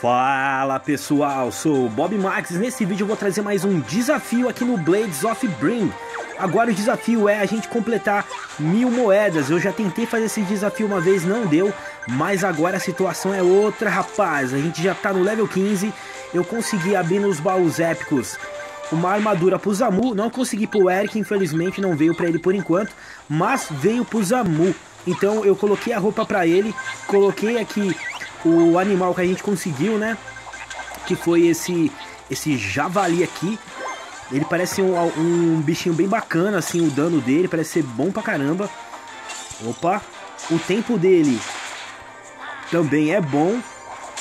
Fala pessoal, sou o Bob Max e nesse vídeo eu vou trazer mais um desafio aqui no Blades of Brim. Agora o desafio é a gente completar 1000 moedas. Eu já tentei fazer esse desafio uma vez, não deu, mas agora a situação é outra, rapaz. A gente já tá no level 15, eu consegui abrir nos baús épicos uma armadura pro Zamu, não consegui pro Eric, infelizmente não veio pra ele por enquanto, mas veio pro Zamu. Então eu coloquei a roupa pra ele, coloquei aqui o animal que a gente conseguiu, né? Que foi esse javali aqui. Ele parece um bichinho bem bacana, assim, o dano dele parece ser bom pra caramba. Opa! O tempo dele também é bom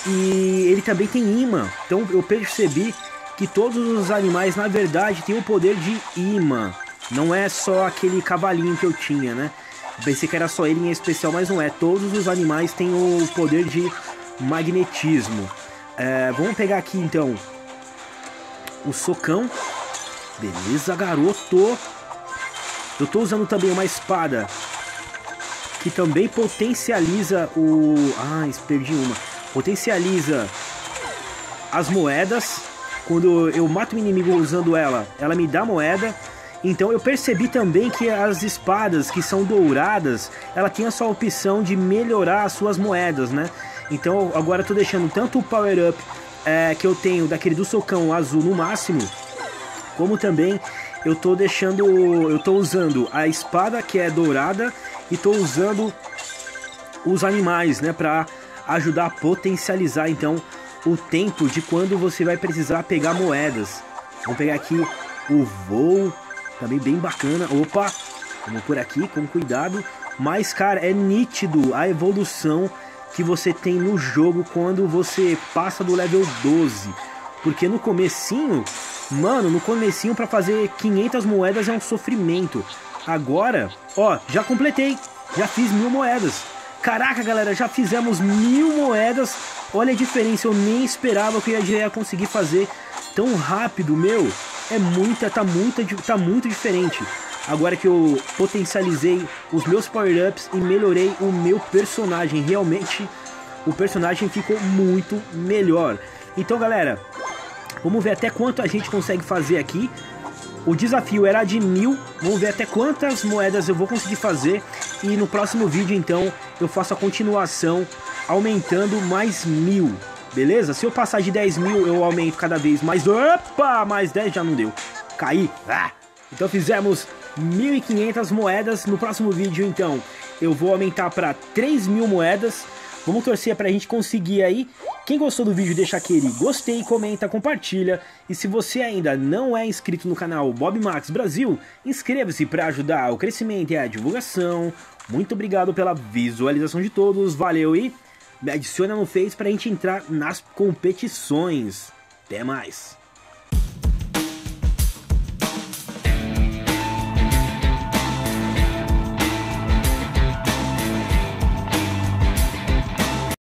e ele também tem imã. Então eu percebi que todos os animais, na verdade, têm o poder de imã. Não é só aquele cavalinho que eu tinha, né? Pensei que era só ele em especial, mas não é. Todos os animais têm o poder de magnetismo. Vamos pegar aqui, então, o socão. Beleza, garoto. Eu tô usando também uma espada que também potencializa o... Ah, perdi uma. Potencializa as moedas. Quando eu mato um inimigo usando ela, ela me dá moeda. Então eu percebi também que as espadas que são douradas, ela tem a sua opção de melhorar as suas moedas, né? Então agora eu tô deixando tanto o power up que eu tenho daquele do socão azul no máximo, como também eu tô deixando... Eu tô usando a espada que é dourada e tô usando os animais, né? Pra ajudar a potencializar, então, o tempo de quando você vai precisar pegar moedas. Vou pegar aqui o voo, também bem bacana. Opa, vamos por aqui com cuidado. Mas, cara, é nítido a evolução que você tem no jogo quando você passa do level 12. Porque no comecinho, mano, no comecinho pra fazer 500 moedas é um sofrimento. Agora, ó, já completei, já fiz 1000 moedas. Caraca, galera, já fizemos 1000 moedas. Olha a diferença, eu nem esperava que eu ia conseguir fazer tão rápido, meu. É muita, tá muito diferente. Agora que eu potencializei os meus power-ups e melhorei o meu personagem, realmente o personagem ficou muito melhor. Então, galera, vamos ver até quanto a gente consegue fazer aqui. O desafio era de 1000, vamos ver até quantas moedas eu vou conseguir fazer. E no próximo vídeo, então, eu faço a continuação aumentando mais 1000, beleza? Se eu passar de 10.000, eu aumento cada vez mais... Opa, mais 10 já não deu, caí. Então fizemos 1.500 moedas. No próximo vídeo, então, eu vou aumentar para 3.000 moedas. Vamos torcer pra gente conseguir aí. Quem gostou do vídeo, deixa aquele gostei, comenta, compartilha. E se você ainda não é inscrito no canal Bob Max Brasil, inscreva-se para ajudar o crescimento e a divulgação. Muito obrigado pela visualização de todos, valeu e me adiciona no Face pra gente entrar nas competições. Até mais!